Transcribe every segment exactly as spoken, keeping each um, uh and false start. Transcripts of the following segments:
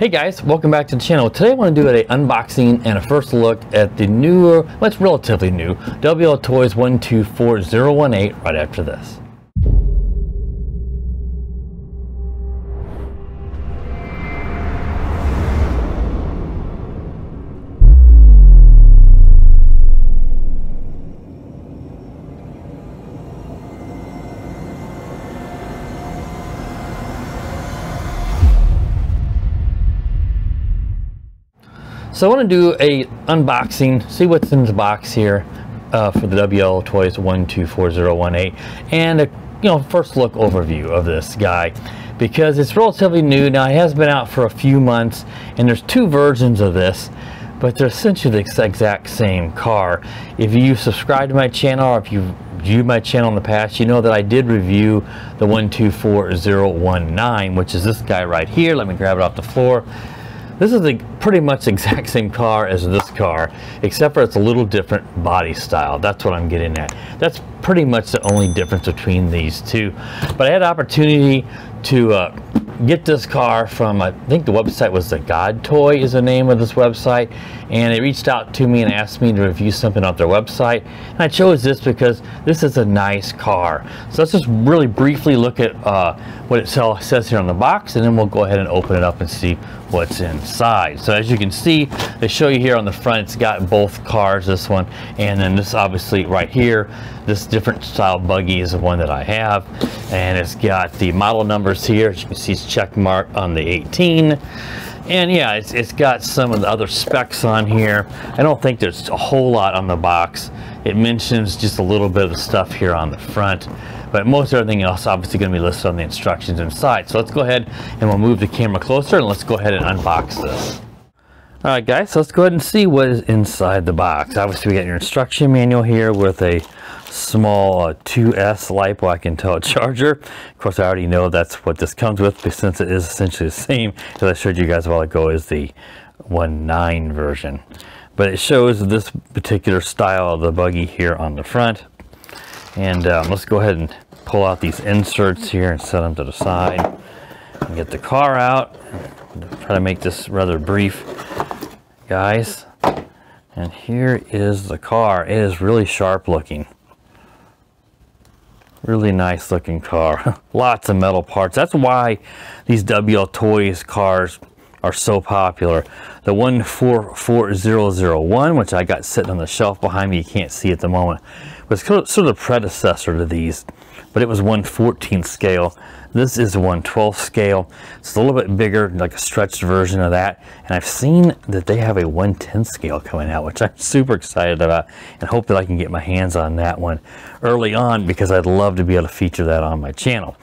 Hey guys, welcome back to the channel. Today I want to do an unboxing and a first look at the newer, well, it's relatively new, W L Toys one two four zero one eight right after this. So I want to do a unboxing, see what's in the box here uh, for the W L Toys one two four zero one eight, and a you know first look overview of this guy because it's relatively new. Now it has been out for a few months, and there's two versions of this, but they're essentially the exact same car. If you subscribe to my channel or if you've viewed my channel in the past, you know that I did review the one two four zero one nine, which is this guy right here. Let me grab it off the floor. This is a pretty much exact same car as this car, except for it's a little different body style. That's what I'm getting at. That's pretty much the only difference between these two. But I had an opportunity to uh, get this car from, I think the website was the God Toy is the name of this website. And they reached out to me and asked me to review something off their website. And I chose this because this is a nice car. So let's just really briefly look at uh, what it says here on the box, and then we'll go ahead and open it up and see what's inside. So as you can see, they show you here on the front, it's got both cars, this one, and then this obviously right here, this different style buggy is the one that I have. And it's got the model numbers here, as you can see it's check mark on the eighteen. And yeah, it's, it's got some of the other specs on here. I don't think there's a whole lot on the box. It mentions just a little bit of the stuff here on the front, but most everything else obviously going to be listed on the instructions inside. So let's go ahead and we'll move the camera closer and let's go ahead and unbox this. All right guys, so let's go ahead and see what is inside the box. Obviously we got your instruction manual here with a small uh, two S LiPo, I can tell, charger. Of course I already know that's what this comes with, but since it is essentially the same as I showed you guys a while ago is the one nine version. But it shows this particular style of the buggy here on the front. And um, let's go ahead and pull out these inserts here and set them to the side and get the car out. Try to make this rather brief, guys. And here is the car. It is really sharp looking. Really nice looking car. Lots of metal parts. That's why these W L Toys cars are so popular. The one four four zero zero one, which I got sitting on the shelf behind me, you can't see at the moment, was sort of the predecessor to these, but it was one fourteenth scale. This is one twelfth scale. It's a little bit bigger, like a stretched version of that. And I've seen that they have a one tenth scale coming out, which I'm super excited about, and hope that I can get my hands on that one early on because I'd love to be able to feature that on my channel.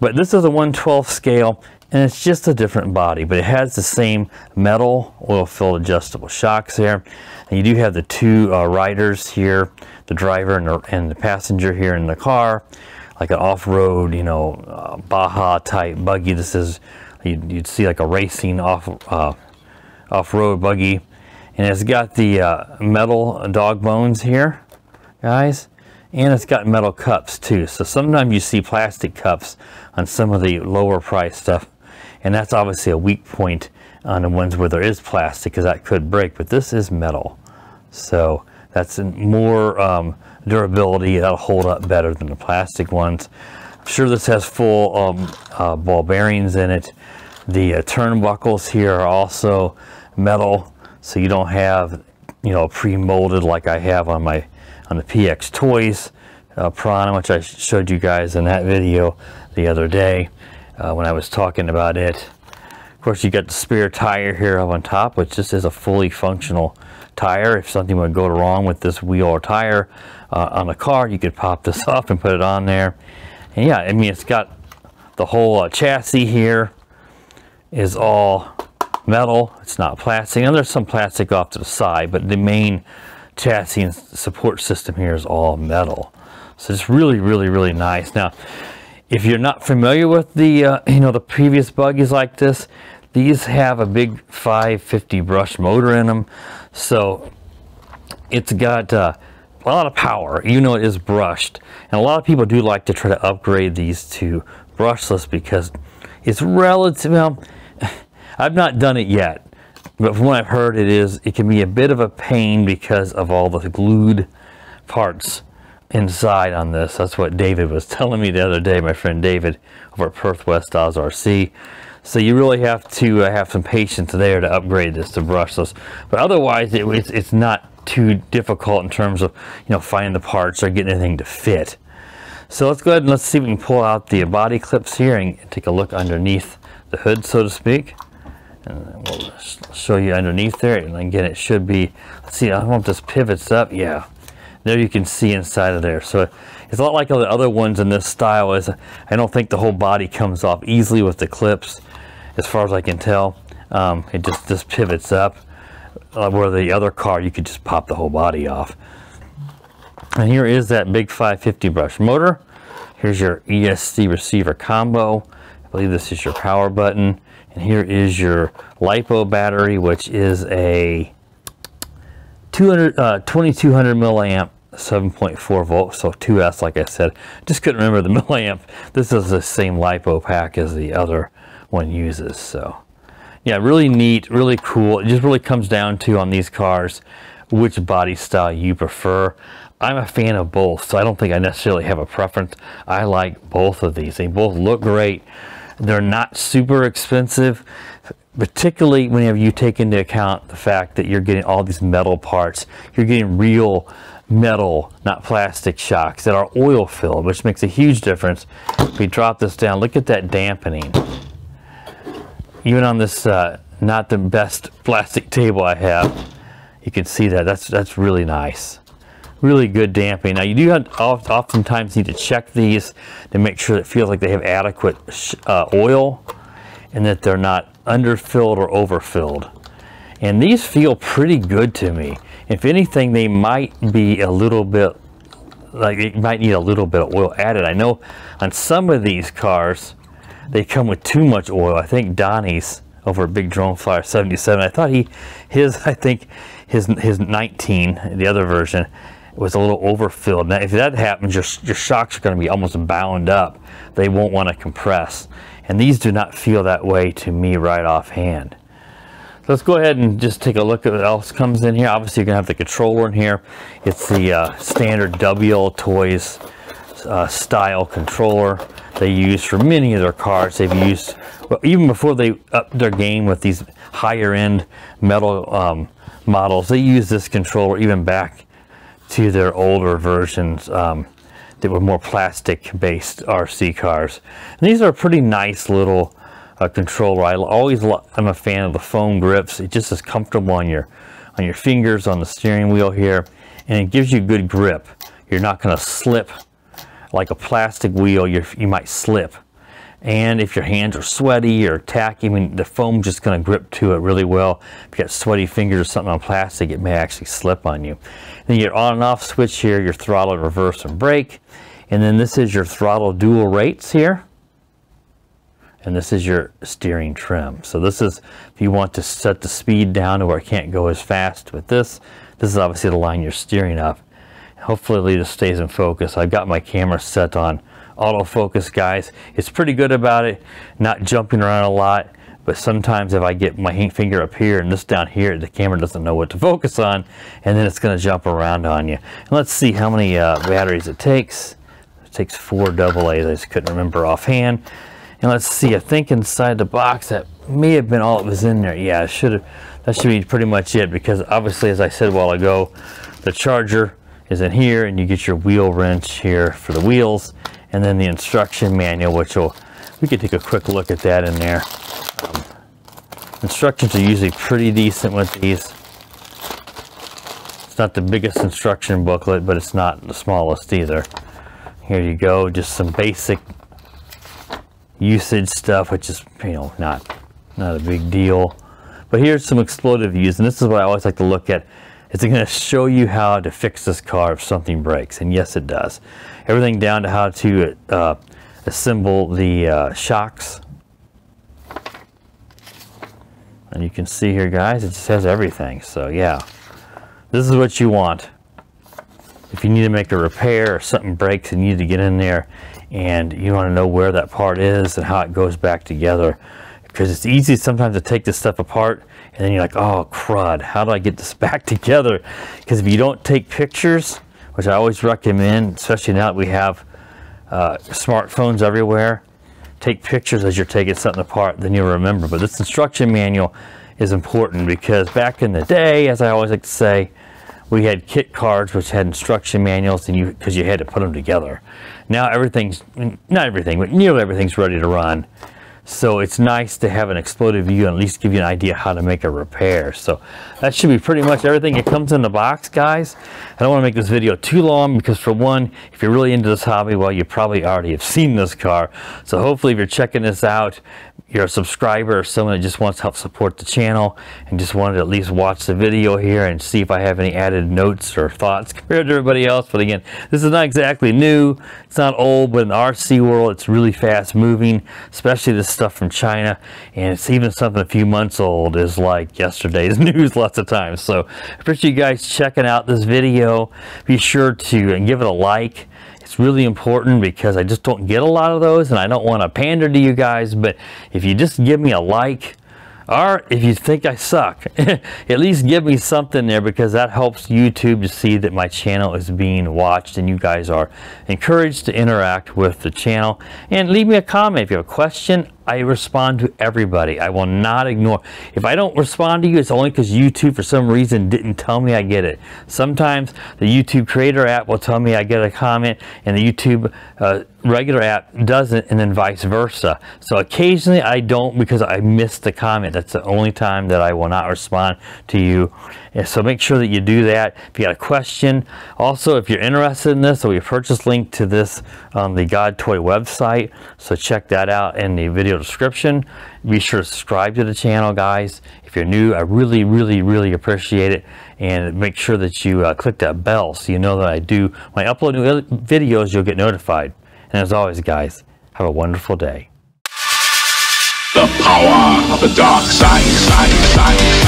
But this is a one twelfth scale, and it's just a different body, but it has the same metal oil-filled adjustable shocks there. And you do have the two uh, riders here, the driver and the, and the passenger here in the car, like an off-road, you know, uh, Baja type buggy. This is, you'd, you'd see like a racing off, uh, off-road buggy. And it's got the uh, metal dog bones here, guys. And it's got metal cups too. So sometimes you see plastic cups on some of the lower price stuff. And that's obviously a weak point on the ones where there is plastic because that could break, but this is metal. So that's more um, durability. That'll hold up better than the plastic ones. I'm sure this has full um, uh, ball bearings in it. The uh, turnbuckles here are also metal. So you don't have, you know, pre-molded like I have on my, on the P X Toys uh, Piranha, which I showed you guys in that video the other day. Uh, when I was talking about it. Of course, you got the spare tire here up on top, which just is a fully functional tire. If something would go wrong with this wheel or tire uh, on the car, you could pop this off and put it on there. And yeah, I mean, it's got the whole uh, chassis here is all metal. It's not plastic. Now, there's some plastic off to the side, but the main chassis and support system here is all metal. So it's really, really, really nice. Now, if you're not familiar with the, uh, you know, the previous buggies like this, these have a big five fifty brush motor in them. So it's got uh, a lot of power, even though it is brushed. And a lot of people do like to try to upgrade these to brushless because it's relative, well, I've not done it yet, but from what I've heard, it is it can be a bit of a pain because of all the glued parts inside on this. That's what David was telling me the other day, my friend David over at Perth West Oz R C. So you really have to uh, have some patience there to upgrade this to brushless. But otherwise, it, it's, it's not too difficult in terms of, you know, finding the parts or getting anything to fit. So let's go ahead and let's see if we can pull out the body clips here and take a look underneath the hood, so to speak. And we'll show you underneath there. And again, it should be, let's see, I don't know if this pivots up. Yeah, there you can see inside of there. So it's a lot like all the other ones in this style, is I don't think the whole body comes off easily with the clips. As far as I can tell, um, it just, just pivots up, uh, where the other car, you could just pop the whole body off. And here is that big five fifty brush motor. Here's your E S C receiver combo. I believe this is your power button. And here is your LiPo battery, which is a twenty-two hundred milliamp, seven point four volts, so two S, like I said. Just couldn't remember the milliamp. This is the same LiPo pack as the other one uses. So yeah, really neat, really cool. It just really comes down to, on these cars, which body style you prefer. I'm a fan of both, so I don't think I necessarily have a preference. I like both of these. They both look great. They're not super expensive, particularly whenever you take into account the fact that you're getting all these metal parts. You're getting real metal, not plastic shocks that are oil filled, which makes a huge difference. If we drop this down, look at that dampening. Even on this uh, not the best plastic table I have, you can see that. That's, that's really nice. Really good dampening. Now you do have, oftentimes need to check these to make sure that it feels like they have adequate uh, oil and that they're not underfilled or overfilled. And these feel pretty good to me. If anything, they might be a little bit, like it might need a little bit of oil added. I know on some of these cars, they come with too much oil. I think Donnie's over at Big Drone Flyer seventy-seven, I thought he, his, I think his, his nineteen, the other version, was a little overfilled. Now, if that happens, your, your shocks are going to be almost bound up. They won't want to compress. And these do not feel that way to me right offhand. So let's go ahead and just take a look at what else comes in here. Obviously, you're going to have the controller in here. It's the uh, standard W L Toys uh, style controller they use for many of their cars. They've used, well, even before they upped their game with these higher end metal um, models, they used this controller even back to their older versions um, that were more plastic-based R C cars. And these are a pretty nice little uh, controller. I always I'm a fan of the foam grips. It just is comfortable on your on your fingers, on the steering wheel here, and it gives you good grip. You're not going to slip like a plastic wheel. You're, you might slip, and if your hands are sweaty or tacky, I mean, the foam's just going to grip to it really well. If you got sweaty fingers or something on plastic, it may actually slip on you. Then your on and off switch here, your throttle, reverse, and brake. And then this is your throttle dual rates here. And this is your steering trim. So this is if you want to set the speed down to where it can't go as fast with this. This is obviously the line you're steering up. Hopefully this stays in focus. I've got my camera set on autofocus, guys. It's pretty good about it, not jumping around a lot, but sometimes if I get my finger up here and this down here, the camera doesn't know what to focus on, and then it's going to jump around on you. And let's see how many uh, batteries it takes. It takes four double A's. I just couldn't remember offhand. And let's see, I think inside the box that may have been all that was in there. Yeah, it should have, that should be pretty much it, because obviously, as I said a while ago, the charger is in here, and you get your wheel wrench here for the wheels, and then the instruction manual, which will, we could take a quick look at that in there. Um, instructions are usually pretty decent with these. It's not the biggest instruction booklet, but it's not the smallest either. Here you go, just some basic usage stuff, which is, you know, not, not a big deal. But here's some exploded views, and this is what I always like to look at. It's going to show you how to fix this car if something breaks, and yes, it does. Everything down to how to uh, assemble the uh, shocks. And you can see here, guys, it just has everything. So yeah, this is what you want. If you need to make a repair or something breaks and you need to get in there and you want to know where that part is and how it goes back together, because it's easy sometimes to take this stuff apart and then you're like, oh crud, how do I get this back together? Because if you don't take pictures, which I always recommend, especially now that we have uh, smartphones everywhere, take pictures as you're taking something apart, then you'll remember. But this instruction manual is important because back in the day, as I always like to say, we had kit cards which had instruction manuals, and you because you had to put them together. Now everything's, not everything, but nearly everything's ready to run. So it's nice to have an exploded view and at least give you an idea how to make a repair. So that should be pretty much everything that comes in the box, guys. I don't want to make this video too long because, for one, if you're really into this hobby, well, you probably already have seen this car. So hopefully if you're checking this out, you're a subscriber or someone that just wants to help support the channel and just wanted to at least watch the video here and see if I have any added notes or thoughts compared to everybody else. But again, this is not exactly new. It's not old, but in the R C world, it's really fast moving, especially this stuff from China. And it's even something a few months old is like yesterday's news lots of times. So I appreciate you guys checking out this video. Be sure to and give it a like. It's really important because I just don't get a lot of those, and I don't want to pander to you guys, but if you just give me a like, or if you think I suck, at least give me something there, because that helps YouTube to see that my channel is being watched and you guys are encouraged to interact with the channel. And leave me a comment if you have a question. I respond to everybody. I will not ignore. If I don't respond to you, it's only because YouTube for some reason didn't tell me I get it. Sometimes the YouTube creator app will tell me I get a comment and the YouTube uh, regular app doesn't, and then vice versa. So occasionally I don't, because I missed the comment. That's the only time that I will not respond to you. And so make sure that you do that. If you got a question, also if you're interested in this, so we have purchase link to this on the God Toy website, so check that out in the video description. Be sure to subscribe to the channel, guys. If you're new, I really really really appreciate it, and make sure that you uh, click that bell so you know that I do when I upload new videos, you'll get notified. And as always, guys, have a wonderful day. The power of the dark side, side, side.